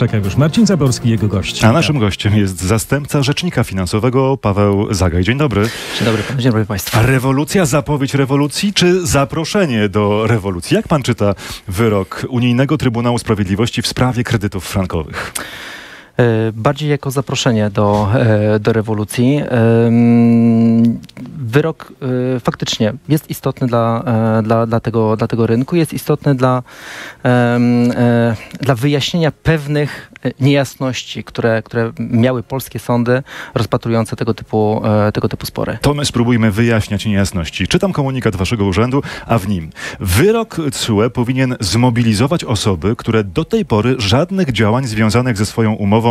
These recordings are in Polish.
czekał już Marcin Zaborski i jego gość. A naszym gościem jest zastępca rzecznika finansowego Paweł Zagaj. Dzień dobry. Dzień dobry Państwu. Rewolucja, zapowiedź rewolucji czy zaproszenie do rewolucji? Jak Pan czyta wyrok Unijnego Trybunału Sprawiedliwości w sprawie kredytów frankowych? Bardziej jako zaproszenie do rewolucji. Wyrok faktycznie jest istotny dla tego rynku, jest istotny dla wyjaśnienia pewnych niejasności, które miały polskie sądy rozpatrujące tego typu spory. To my spróbujmy wyjaśniać niejasności. Czytam komunikat Waszego urzędu, a w nim: wyrok TSUE powinien zmobilizować osoby, które do tej pory żadnych działań związanych ze swoją umową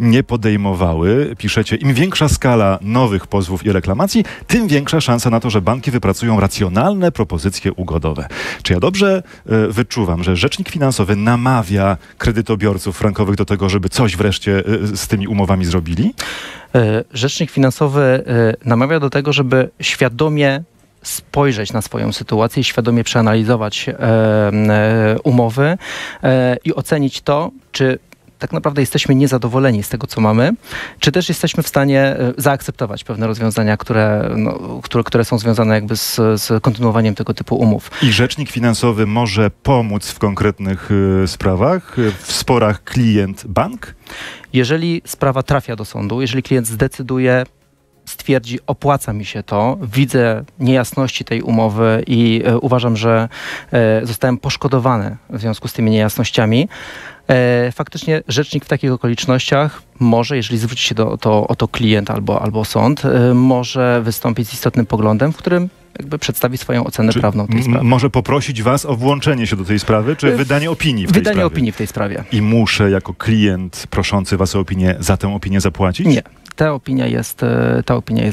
nie podejmowały. Piszecie, im większa skala nowych pozwów i reklamacji, tym większa szansa na to, że banki wypracują racjonalne propozycje ugodowe. Czy ja dobrze wyczuwam, że rzecznik finansowy namawia kredytobiorców frankowych do tego, żeby coś wreszcie z tymi umowami zrobili? Rzecznik finansowy namawia do tego, żeby świadomie spojrzeć na swoją sytuację i świadomie przeanalizować umowy i ocenić to, czy tak naprawdę jesteśmy niezadowoleni z tego, co mamy, czy też jesteśmy w stanie zaakceptować pewne rozwiązania, które są związane jakby z kontynuowaniem tego typu umów. I rzecznik finansowy może pomóc w konkretnych sprawach, w sporach klient-bank? Jeżeli sprawa trafia do sądu, jeżeli klient zdecyduje, stwierdzi, opłaca mi się to, widzę niejasności tej umowy i uważam, że zostałem poszkodowany w związku z tymi niejasnościami, faktycznie rzecznik w takich okolicznościach może, jeżeli zwróci się o to klient albo sąd, może wystąpić z istotnym poglądem, w którym jakby przedstawi swoją ocenę prawną tej sprawy. Może poprosić Was o włączenie się do tej sprawy, czy wydanie opinii w tej sprawie? Wydanie opinii w tej sprawie. I muszę jako klient proszący Was o opinię za tę opinię zapłacić? Nie. Ta opinia jest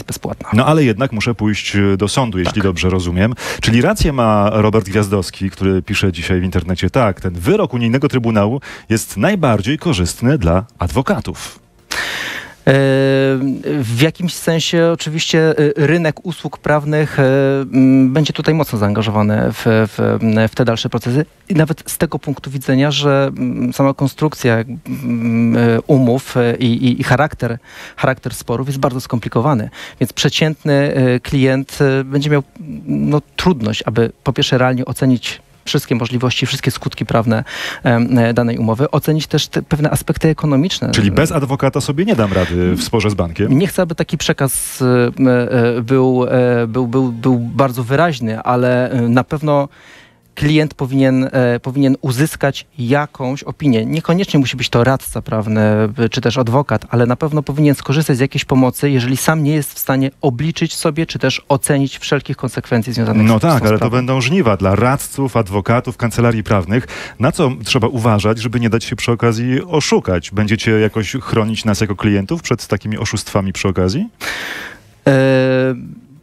bezpłatna. No ale jednak muszę pójść do sądu, jeśli dobrze rozumiem. Czyli rację ma Robert Gwiazdowski, który pisze dzisiaj w internecie, tak, ten wyrok Unijnego Trybunału jest najbardziej korzystny dla adwokatów. W jakimś sensie oczywiście rynek usług prawnych będzie tutaj mocno zaangażowany w te dalsze procesy. I nawet z tego punktu widzenia, że sama konstrukcja umów i charakter sporów jest bardzo skomplikowany. Więc przeciętny klient będzie miał trudność, aby po pierwsze realnie ocenić wszystkie możliwości, wszystkie skutki prawne danej umowy, ocenić też te pewne aspekty ekonomiczne. Czyli bez adwokata sobie nie dam rady w sporze z bankiem? Nie chcę, aby taki przekaz był bardzo wyraźny, ale na pewno klient powinien uzyskać jakąś opinię. Niekoniecznie musi być to radca prawny czy też adwokat, ale na pewno powinien skorzystać z jakiejś pomocy, jeżeli sam nie jest w stanie obliczyć sobie czy też ocenić wszelkich konsekwencji związanych z tą sprawą. Ale to będą żniwa dla radców, adwokatów, kancelarii prawnych. Na co trzeba uważać, żeby nie dać się przy okazji oszukać? Będziecie jakoś chronić nas jako klientów przed takimi oszustwami przy okazji?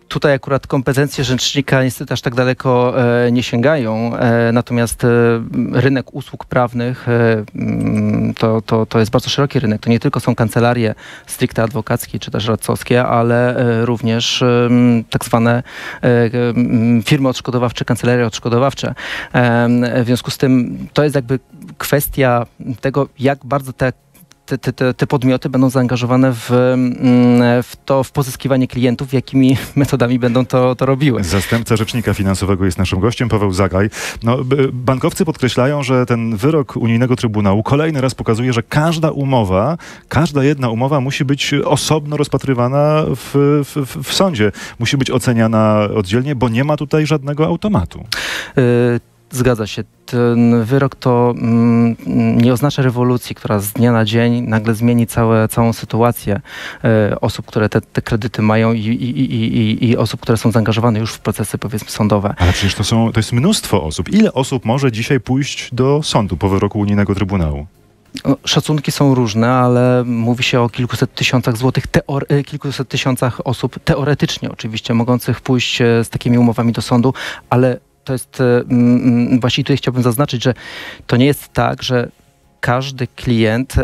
Tutaj akurat kompetencje rzecznika niestety aż tak daleko nie sięgają, natomiast rynek usług prawnych to jest bardzo szeroki rynek. To nie tylko są kancelarie stricte adwokackie czy też radcowskie, ale również tak zwane firmy odszkodowawcze, kancelarie odszkodowawcze. W związku z tym to jest jakby kwestia tego, jak bardzo te podmioty będą zaangażowane w pozyskiwanie klientów, jakimi metodami będą to robiły. Zastępca rzecznika finansowego jest naszym gościem, Paweł Zagaj. Bankowcy podkreślają, że ten wyrok Unijnego Trybunału kolejny raz pokazuje, że każda jedna umowa musi być osobno rozpatrywana w sądzie. Musi być oceniana oddzielnie, bo nie ma tutaj żadnego automatu. Zgadza się. Ten wyrok to nie oznacza rewolucji, która z dnia na dzień nagle zmieni całą sytuację osób, które te kredyty mają i osób, które są zaangażowane już w procesy, powiedzmy, sądowe. Ale przecież to jest mnóstwo osób. Ile osób może dzisiaj pójść do sądu po wyroku Unijnego Trybunału? Szacunki są różne, ale mówi się o kilkuset tysiącach złotych, kilkuset tysiącach osób teoretycznie oczywiście mogących pójść z takimi umowami do sądu, ale to jest, właśnie tutaj chciałbym zaznaczyć, że to nie jest tak, że każdy klient,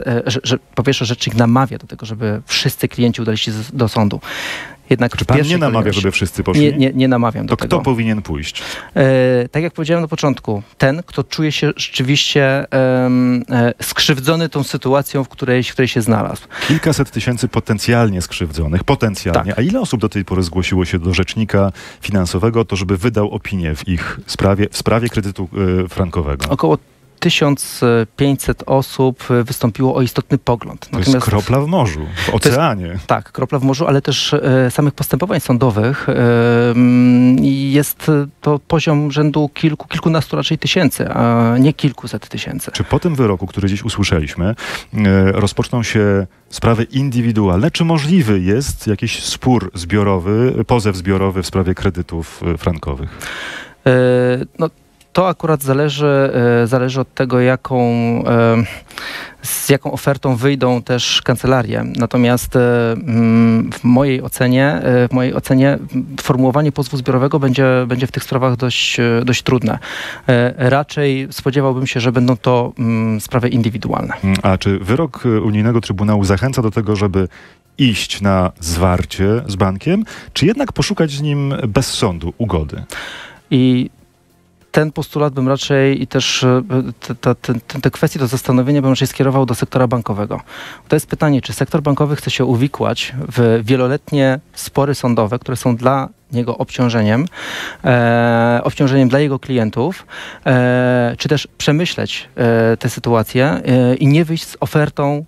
że po pierwsze rzecznik namawia do tego, żeby wszyscy klienci udali się do sądu. Jednak czy pan nie namawia, żeby wszyscy poszli? Nie namawiam do tego. To kto powinien pójść? Tak jak powiedziałem na początku, ten, kto czuje się rzeczywiście skrzywdzony tą sytuacją, w której się znalazł. Kilkaset tysięcy potencjalnie skrzywdzonych, Tak. A ile osób do tej pory zgłosiło się do rzecznika finansowego o to, żeby wydał opinię w ich sprawie, w sprawie kredytu frankowego? Około 1500 osób wystąpiło o istotny pogląd. Natomiast to jest kropla w morzu, w oceanie. Tak, kropla w morzu, ale też samych postępowań sądowych jest to poziom rzędu kilkunastu raczej tysięcy, a nie kilkuset tysięcy. Czy po tym wyroku, który dziś usłyszeliśmy, rozpoczną się sprawy indywidualne? Czy możliwy jest jakiś spór zbiorowy, pozew zbiorowy w sprawie kredytów frankowych? To akurat zależy od tego, z jaką ofertą wyjdą też kancelarie. Natomiast w mojej ocenie formułowanie pozwu zbiorowego będzie w tych sprawach dość trudne. Raczej spodziewałbym się, że będą to sprawy indywidualne. A czy wyrok Unijnego Trybunału zachęca do tego, żeby iść na zwarcie z bankiem, czy jednak poszukać z nim bez sądu ugody? Ten postulat bym raczej i też te kwestie do zastanowienia bym raczej skierował do sektora bankowego. To jest pytanie, czy sektor bankowy chce się uwikłać w wieloletnie spory sądowe, które są dla niego obciążeniem dla jego klientów, czy też przemyśleć tę sytuację i nie wyjść z ofertą,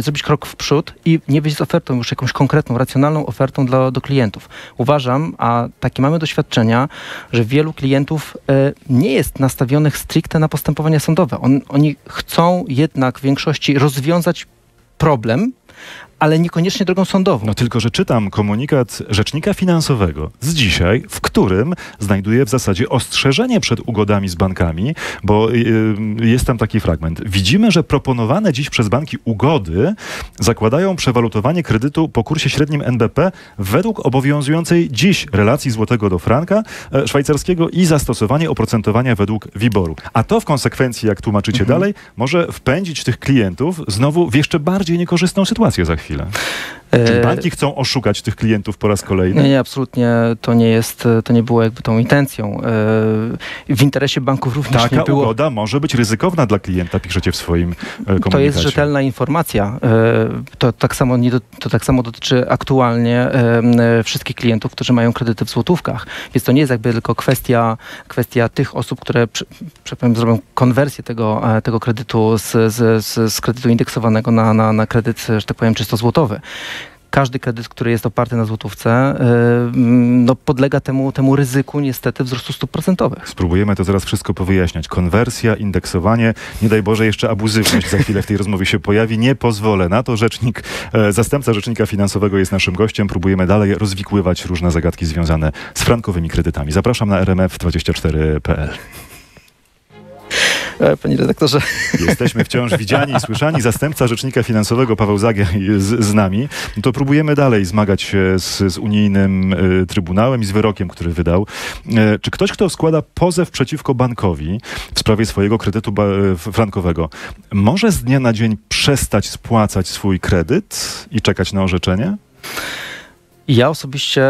zrobić krok w przód i nie wyjść z ofertą, już jakąś konkretną, racjonalną ofertą do klientów. Uważam, a takie mamy doświadczenia, że wielu klientów nie jest nastawionych stricte na postępowania sądowe. Oni chcą jednak w większości rozwiązać problem, ale niekoniecznie drogą sądową. No tylko, że czytam komunikat rzecznika finansowego z dzisiaj, w którym znajduję w zasadzie ostrzeżenie przed ugodami z bankami, bo jest tam taki fragment. Widzimy, że proponowane dziś przez banki ugody zakładają przewalutowanie kredytu po kursie średnim NBP według obowiązującej dziś relacji złotego do franka szwajcarskiego i zastosowanie oprocentowania według WIBOR-u. A to w konsekwencji, jak tłumaczycie dalej, może wpędzić tych klientów znowu w jeszcze bardziej niekorzystną sytuację za chwilę. Czy banki chcą oszukać tych klientów po raz kolejny? Nie, absolutnie to nie było jakby tą intencją. W interesie banków również taka nie było. Taka ugoda może być ryzykowna dla klienta, piszecie w swoim komunikacie. To jest rzetelna informacja. To tak samo dotyczy aktualnie wszystkich klientów, którzy mają kredyty w złotówkach. Więc to nie jest jakby tylko kwestia tych osób, które zrobią konwersję tego kredytu z kredytu indeksowanego na kredyt, że tak powiem, czysto złotowy. Każdy kredyt, który jest oparty na złotówce, podlega temu ryzyku niestety wzrostu stóp procentowych. Spróbujemy to zaraz wszystko powyjaśniać. Konwersja, indeksowanie, nie daj Boże jeszcze abuzywność za chwilę w tej rozmowie się pojawi. Nie pozwolę na to. Zastępca rzecznika finansowego jest naszym gościem. Próbujemy dalej rozwikływać różne zagadki związane z frankowymi kredytami. Zapraszam na rmf24.pl. Panie redaktorze. Jesteśmy wciąż widziani i słyszani. Zastępca rzecznika finansowego Paweł Zagaj z nami. No to próbujemy dalej zmagać się z unijnym trybunałem i z wyrokiem, który wydał. Czy ktoś, kto składa pozew przeciwko bankowi w sprawie swojego kredytu frankowego, może z dnia na dzień przestać spłacać swój kredyt i czekać na orzeczenie? Ja osobiście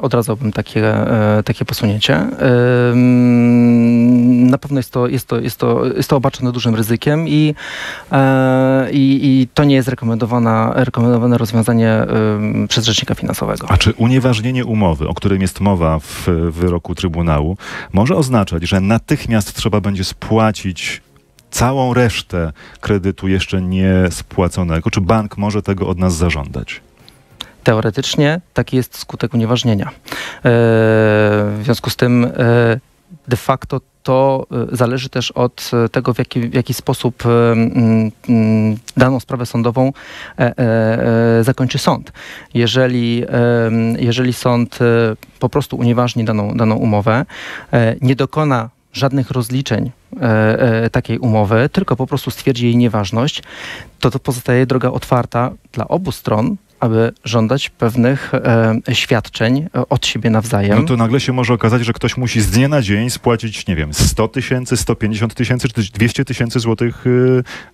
odradzałbym takie posunięcie. Na pewno jest to obarczone dużym ryzykiem i to nie jest rekomendowane rozwiązanie przez rzecznika finansowego. A czy unieważnienie umowy, o którym jest mowa w wyroku Trybunału, może oznaczać, że natychmiast trzeba będzie spłacić całą resztę kredytu jeszcze niespłaconego? Czy bank może tego od nas zażądać? Teoretycznie taki jest skutek unieważnienia. W związku z tym de facto to zależy też od tego, w jaki sposób daną sprawę sądową zakończy sąd. Jeżeli sąd po prostu unieważni daną umowę, nie dokona żadnych rozliczeń takiej umowy, tylko po prostu stwierdzi jej nieważność, to pozostaje droga otwarta dla obu stron aby żądać pewnych świadczeń od siebie nawzajem. No to nagle się może okazać, że ktoś musi z dnia na dzień spłacić, nie wiem, 100 tysięcy, 150 tysięcy, czy 200 tysięcy złotych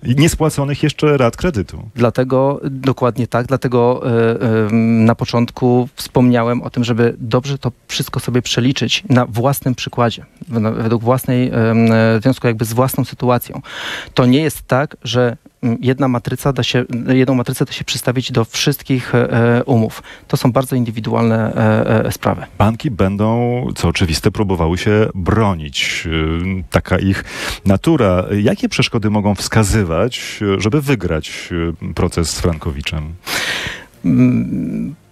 niespłaconych jeszcze rat kredytu. Dlatego, dokładnie tak, dlatego na początku wspomniałem o tym, żeby dobrze to wszystko sobie przeliczyć na własnym przykładzie, według własnej, w związku jakby z własną sytuacją. To nie jest tak, że jedną matrycę da się przystawić do wszystkich umów. To są bardzo indywidualne sprawy. Banki będą, co oczywiste, próbowały się bronić. Taka ich natura. Jakie przeszkody mogą wskazywać, żeby wygrać proces z Frankowiczem?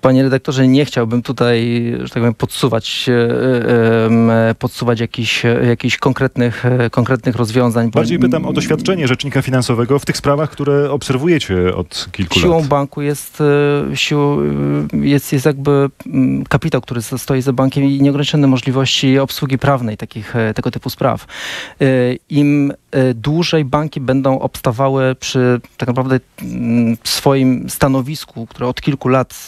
Panie redaktorze, nie chciałbym tutaj, że tak powiem, podsuwać jakichś konkretnych rozwiązań. Bardziej pytam o doświadczenie rzecznika finansowego w tych sprawach, które obserwujecie od kilku lat. Siłą banku jest jakby kapitał, który stoi za bankiem i nieograniczone możliwości obsługi prawnej tego typu spraw. Im dłużej banki będą obstawały przy tak naprawdę swoim stanowisku, które od kilku lat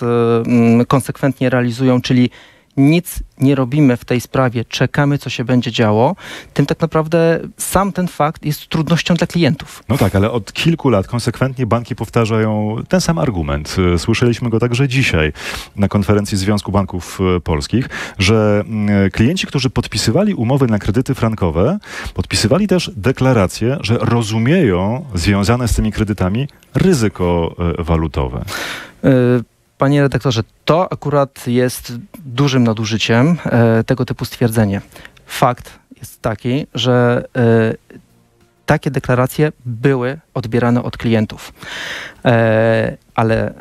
konsekwentnie realizują, czyli nic nie robimy w tej sprawie, czekamy, co się będzie działo, tym tak naprawdę sam ten fakt jest trudnością dla klientów. No tak, ale od kilku lat konsekwentnie banki powtarzają ten sam argument. Słyszeliśmy go także dzisiaj na konferencji Związku Banków Polskich, że klienci, którzy podpisywali umowy na kredyty frankowe, podpisywali też deklaracje, że rozumieją związane z tymi kredytami ryzyko walutowe. Panie redaktorze, to akurat jest dużym nadużyciem tego typu stwierdzenie. Fakt jest taki, że takie deklaracje były odbierane od klientów, ale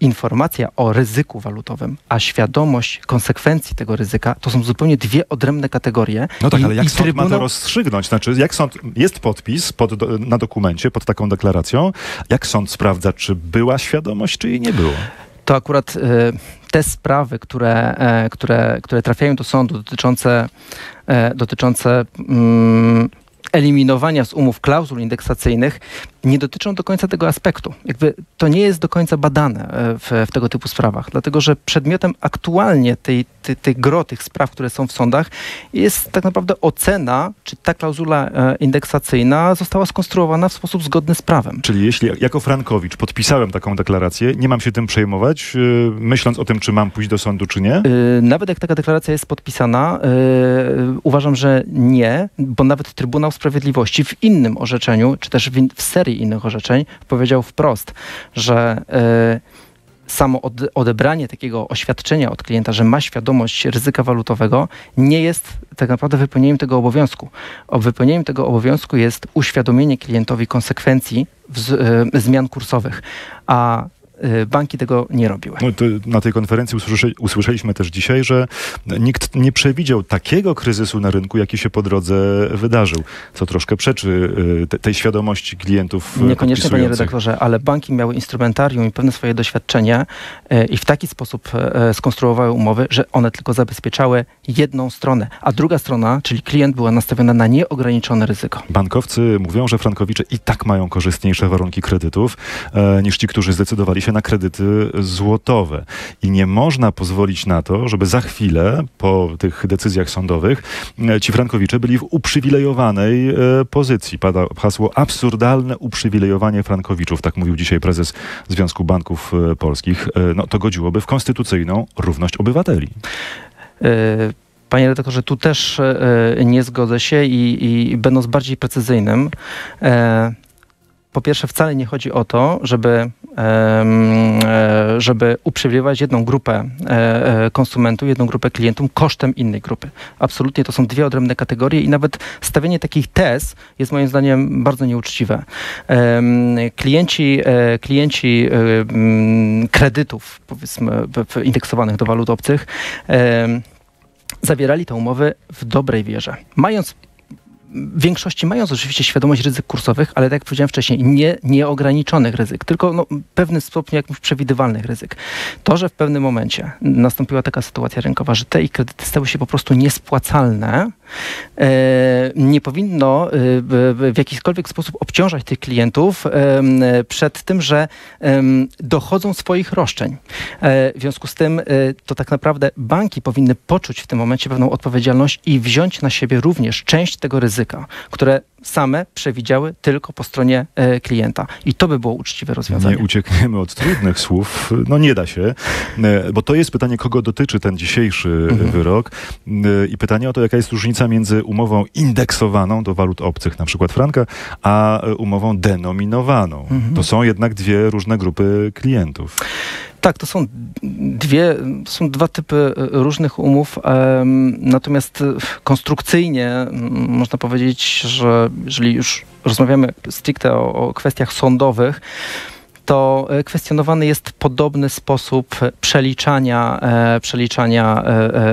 informacja o ryzyku walutowym, a świadomość konsekwencji tego ryzyka to są zupełnie dwie odrębne kategorie. No tak, ale jak sąd ma to rozstrzygnąć? Znaczy, jak sąd, jest podpis na dokumencie pod taką deklaracją, jak sąd sprawdza, czy była świadomość, czy jej nie było? To akurat te sprawy, które trafiają do sądu dotyczące eliminowania z umów klauzul indeksacyjnych nie dotyczą do końca tego aspektu. Jakby to nie jest do końca badane w tego typu sprawach, dlatego że przedmiotem aktualnie tych spraw, które są w sądach, jest tak naprawdę ocena, czy ta klauzula indeksacyjna została skonstruowana w sposób zgodny z prawem. Czyli jeśli jako Frankowicz podpisałem taką deklarację, nie mam się tym przejmować, myśląc o tym, czy mam pójść do sądu, czy nie? Nawet jak taka deklaracja jest podpisana, uważam, że nie, bo nawet Trybunał Sprawiedliwości w innym orzeczeniu, czy też w serii innych orzeczeń powiedział wprost, że samo odebranie takiego oświadczenia od klienta, że ma świadomość ryzyka walutowego, nie jest tak naprawdę wypełnieniem tego obowiązku. Wypełnieniem tego obowiązku jest uświadomienie klientowi konsekwencji zmian kursowych, a banki tego nie robiły. Na tej konferencji usłyszeliśmy też dzisiaj, że nikt nie przewidział takiego kryzysu na rynku, jaki się po drodze wydarzył, co troszkę przeczy tej świadomości klientów. Niekoniecznie, panie redaktorze, ale banki miały instrumentarium i pewne swoje doświadczenia i w taki sposób skonstruowały umowy, że one tylko zabezpieczały jedną stronę, a druga strona, czyli klient, była nastawiona na nieograniczone ryzyko. Bankowcy mówią, że frankowicze i tak mają korzystniejsze warunki kredytów niż ci, którzy zdecydowali się na kredyty złotowe. I nie można pozwolić na to, żeby za chwilę, po tych decyzjach sądowych, ci frankowicze byli w uprzywilejowanej pozycji. Pada hasło absurdalne uprzywilejowanie frankowiczów, tak mówił dzisiaj prezes Związku Banków Polskich. No to godziłoby w konstytucyjną równość obywateli. Panie redaktorze, tu też nie zgodzę się i będąc bardziej precyzyjnym, po pierwsze, wcale nie chodzi o to, żeby uprzywilejować jedną grupę konsumentów, jedną grupę klientów kosztem innej grupy. Absolutnie to są dwie odrębne kategorie i nawet stawianie takich tez jest moim zdaniem bardzo nieuczciwe. Klienci kredytów, powiedzmy, indeksowanych do walut obcych zawierali te umowy w dobrej wierze. W większości mając oczywiście świadomość ryzyk kursowych, ale tak jak powiedziałem wcześniej, nieograniczonych ryzyk, tylko pewnym stopniu jakimś przewidywalnych ryzyk. To, że w pewnym momencie nastąpiła taka sytuacja rynkowa, że te ich kredyty stały się po prostu niespłacalne, nie powinno w jakikolwiek sposób obciążać tych klientów przed tym, że dochodzą swoich roszczeń. W związku z tym to tak naprawdę banki powinny poczuć w tym momencie pewną odpowiedzialność i wziąć na siebie również część tego ryzyka, które same przewidziały tylko po stronie klienta. I to by było uczciwe rozwiązanie. Nie uciekniemy od trudnych słów. No nie da się, bo to jest pytanie, kogo dotyczy ten dzisiejszy wyrok i pytanie o to, jaka jest różnica między umową indeksowaną do walut obcych, na przykład franka, a umową denominowaną. To są jednak dwie różne grupy klientów. Tak, to są dwa typy różnych umów, natomiast konstrukcyjnie można powiedzieć, że jeżeli już rozmawiamy stricte o kwestiach sądowych, to kwestionowany jest podobny sposób przeliczania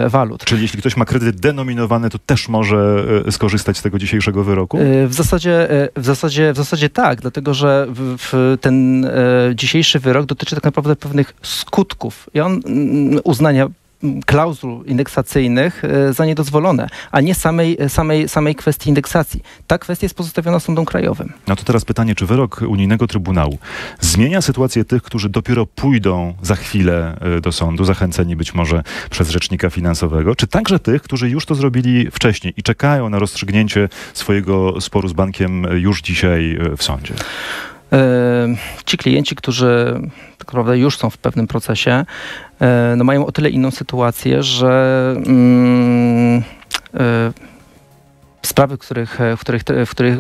walut. Czyli jeśli ktoś ma kredyt denominowany, to też może skorzystać z tego dzisiejszego wyroku? W zasadzie tak, dlatego że ten dzisiejszy wyrok dotyczy tak naprawdę pewnych skutków i on uznania klauzul indeksacyjnych za niedozwolone, a nie samej kwestii indeksacji. Ta kwestia jest pozostawiona sądom krajowym. No to teraz pytanie, czy wyrok Unijnego Trybunału zmienia sytuację tych, którzy dopiero pójdą za chwilę do sądu, zachęceni być może przez rzecznika finansowego, czy także tych, którzy już to zrobili wcześniej i czekają na rozstrzygnięcie swojego sporu z bankiem już dzisiaj w sądzie? Ci klienci, którzy tak naprawdę już są w pewnym procesie, no mają o tyle inną sytuację, że sprawy,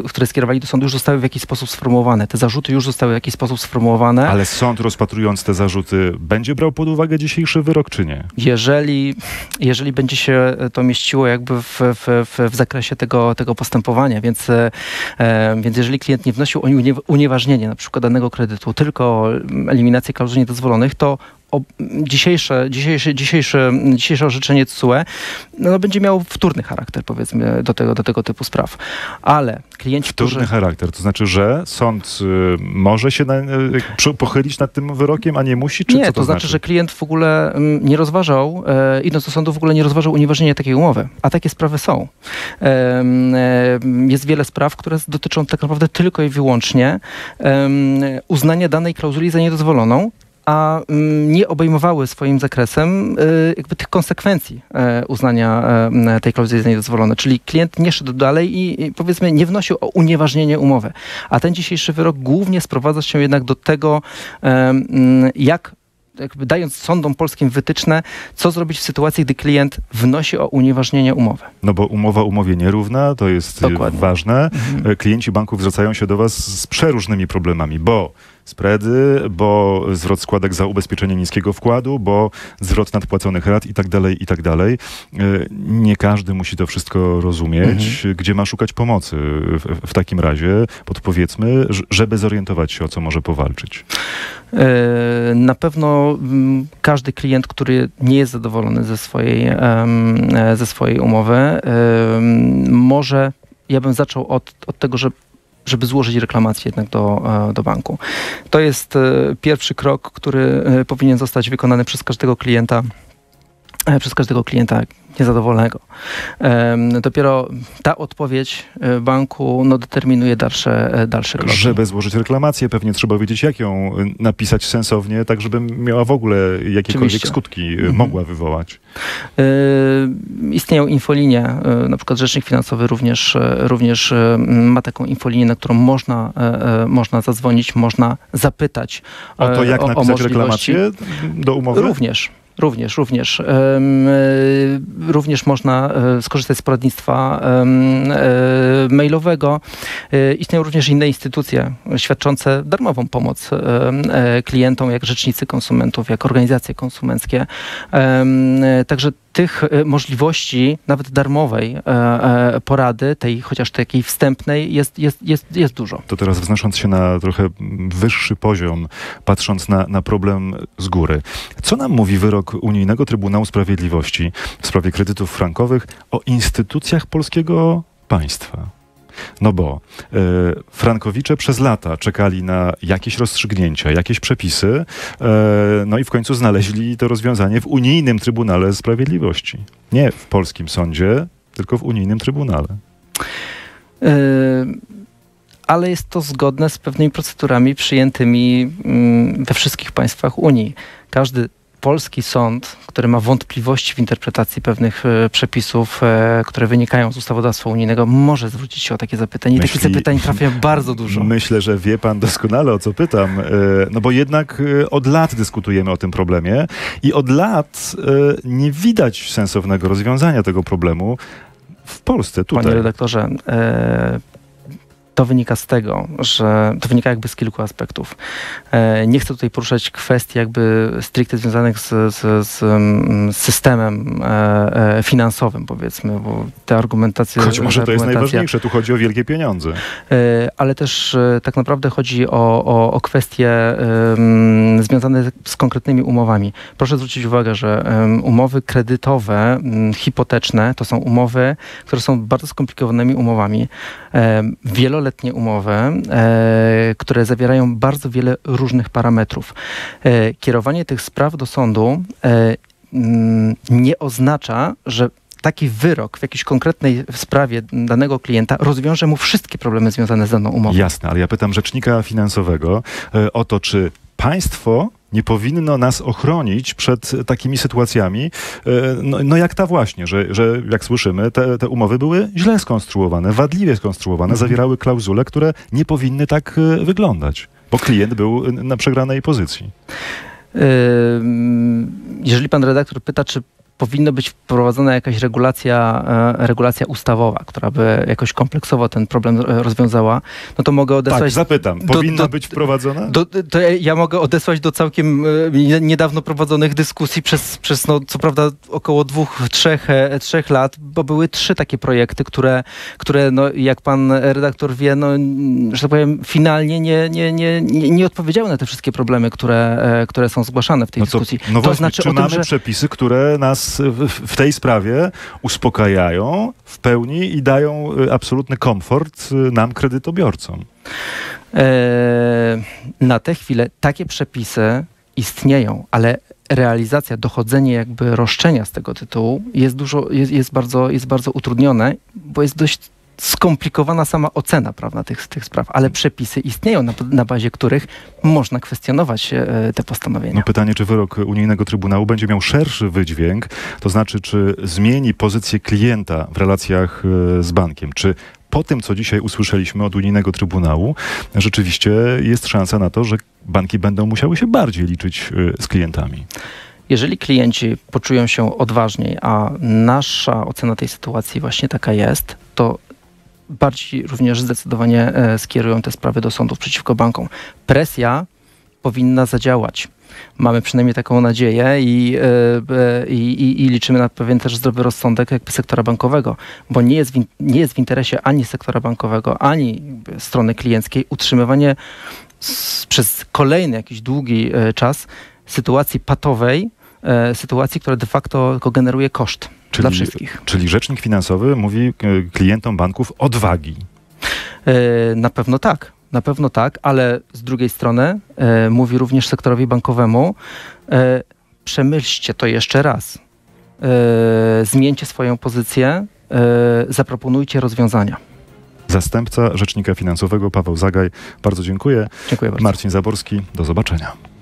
które skierowali do sądu, już zostały w jakiś sposób sformułowane. Te zarzuty już zostały w jakiś sposób sformułowane. Ale sąd, rozpatrując te zarzuty, będzie brał pod uwagę dzisiejszy wyrok, czy nie? Jeżeli będzie się to mieściło jakby w zakresie tego postępowania, więc jeżeli klient nie wnosił o unieważnienie na przykład danego kredytu, tylko eliminację klauzul niedozwolonych, to dzisiejsze orzeczenie TSUE no, będzie miało wtórny charakter, powiedzmy, do tego typu spraw. Ale klienci, wtórny charakter, to znaczy, że sąd może się pochylić nad tym wyrokiem, a nie musi? Czy nie, co to znaczy, że klient w ogóle nie rozważał, idąc do sądu, w ogóle nie rozważał unieważnienia takiej umowy. A takie sprawy są. Jest wiele spraw, które dotyczą tak naprawdę tylko i wyłącznie uznania danej klauzuli za niedozwoloną, a nie obejmowały swoim zakresem jakby tych konsekwencji uznania tej klauzuli za niedozwolone. Czyli klient nie szedł dalej i powiedzmy nie wnosił o unieważnienie umowy. A ten dzisiejszy wyrok głównie sprowadza się jednak do tego, jakby dając sądom polskim wytyczne, co zrobić w sytuacji, gdy klient wnosi o unieważnienie umowy. No bo umowa umowie nierówna, to jest dokładnie ważne. Klienci banków zwracają się do was z przeróżnymi problemami, bo spready, bo zwrot składek za ubezpieczenie niskiego wkładu, bo zwrot nadpłaconych rat i tak dalej, i tak dalej. Nie każdy musi to wszystko rozumieć. Gdzie ma szukać pomocy w takim razie, podpowiedzmy, żeby zorientować się, o co może powalczyć? Na pewno każdy klient, który nie jest zadowolony ze swojej umowy, może, ja bym zaczął od tego, żeby złożyć reklamację jednak do banku. To jest pierwszy krok, który powinien zostać wykonany przez każdego klienta niezadowolonego. Dopiero ta odpowiedź banku no, determinuje dalsze kroki. Żeby złożyć reklamację, pewnie trzeba wiedzieć, jak ją napisać sensownie, tak żeby miała w ogóle jakiekolwiek skutki mogła wywołać. Istnieją infolinie, na przykład Rzecznik Finansowy również ma taką infolinię, na którą można zadzwonić, można zapytać o to, jak napisać reklamację do umowy? Również można skorzystać z poradnictwa mailowego. Istnieją również inne instytucje świadczące darmową pomoc klientom, jak rzecznicy konsumentów, jak organizacje konsumenckie. Także tych możliwości, nawet darmowej porady, tej chociaż takiej wstępnej, jest dużo. To teraz wznosząc się na trochę wyższy poziom, patrząc na problem z góry. Co nam mówi wyrok Unijnego Trybunału Sprawiedliwości w sprawie kredytów frankowych o instytucjach polskiego państwa? No bo frankowicze przez lata czekali na jakieś rozstrzygnięcia, jakieś przepisy, no i w końcu znaleźli to rozwiązanie w Unijnym Trybunale Sprawiedliwości. Nie w polskim sądzie, tylko w unijnym trybunale. Ale jest to zgodne z pewnymi procedurami przyjętymi we wszystkich państwach Unii. Każdy polski sąd, który ma wątpliwości w interpretacji pewnych przepisów, które wynikają z ustawodawstwa unijnego, może zwrócić się o takie zapytanie. Takich zapytań trafia bardzo dużo. Myślę, że wie pan doskonale, o co pytam. No bo jednak od lat dyskutujemy o tym problemie i od lat nie widać sensownego rozwiązania tego problemu w Polsce, tutaj. Panie redaktorze, to wynika z tego, że to wynika jakby z kilku aspektów. Nie chcę tutaj poruszać kwestii jakby stricte związanych z systemem finansowym, powiedzmy, bo te argumentacje... Choć może to jest najważniejsze, tu chodzi o wielkie pieniądze. Ale też tak naprawdę chodzi o kwestie związane z konkretnymi umowami. Proszę zwrócić uwagę, że umowy kredytowe, hipoteczne, to są umowy, które są bardzo skomplikowanymi umowami. Wieloletnie umowy, które zawierają bardzo wiele różnych parametrów. Kierowanie tych spraw do sądu nie oznacza, że taki wyrok w jakiejś konkretnej sprawie danego klienta rozwiąże mu wszystkie problemy związane z daną umową. Jasne, ale ja pytam rzecznika finansowego o to, czy państwo nie powinno nas ochronić przed takimi sytuacjami, no jak ta właśnie, że jak słyszymy, te umowy były źle skonstruowane, wadliwie skonstruowane, zawierały klauzule, które nie powinny tak wyglądać, bo klient był na przegranej pozycji. Jeżeli pan redaktor pyta, czy powinna być wprowadzona jakaś regulacja ustawowa, która by jakoś kompleksowo ten problem rozwiązała, no to mogę odesłać... Tak, zapytam. Powinna być wprowadzona? To ja mogę odesłać do całkiem niedawno prowadzonych dyskusji przez no, co prawda około trzech lat, bo były trzy takie projekty, które no, jak pan redaktor wie, no, że tak powiem, finalnie nie odpowiedziały na te wszystkie problemy, które są zgłaszane w tej dyskusji. No właśnie, to znaczy, czy o tym, mamy przepisy, które nas w tej sprawie uspokajają w pełni i dają absolutny komfort nam, kredytobiorcom. Na tę chwilę takie przepisy istnieją, ale realizacja, dochodzenie jakby roszczenia z tego tytułu jest bardzo utrudnione, bo jest dość skomplikowana sama ocena prawna tych spraw, ale przepisy istnieją, na bazie których można kwestionować te postanowienia. No pytanie, czy wyrok Unijnego Trybunału będzie miał szerszy wydźwięk, to znaczy, czy zmieni pozycję klienta w relacjach z bankiem, czy po tym, co dzisiaj usłyszeliśmy od Unijnego Trybunału, rzeczywiście jest szansa na to, że banki będą musiały się bardziej liczyć z klientami. Jeżeli klienci poczują się odważniej, a nasza ocena tej sytuacji właśnie taka jest, to bardziej również zdecydowanie skierują te sprawy do sądów przeciwko bankom. Presja powinna zadziałać. Mamy przynajmniej taką nadzieję i liczymy na pewien też zdrowy rozsądek jakby sektora bankowego, bo nie jest w interesie ani sektora bankowego, ani strony klienckiej utrzymywanie przez kolejny jakiś długi czas sytuacji patowej, sytuacji, która de facto tylko generuje koszt. Czyli, dla wszystkich. Czyli rzecznik finansowy mówi klientom banków odwagi. Na pewno tak, ale z drugiej strony mówi również sektorowi bankowemu, przemyślcie to jeszcze raz, zmieńcie swoją pozycję, zaproponujcie rozwiązania. Zastępca rzecznika finansowego Paweł Zagaj, bardzo dziękuję. Dziękuję bardzo. Marcin Zaborski, do zobaczenia.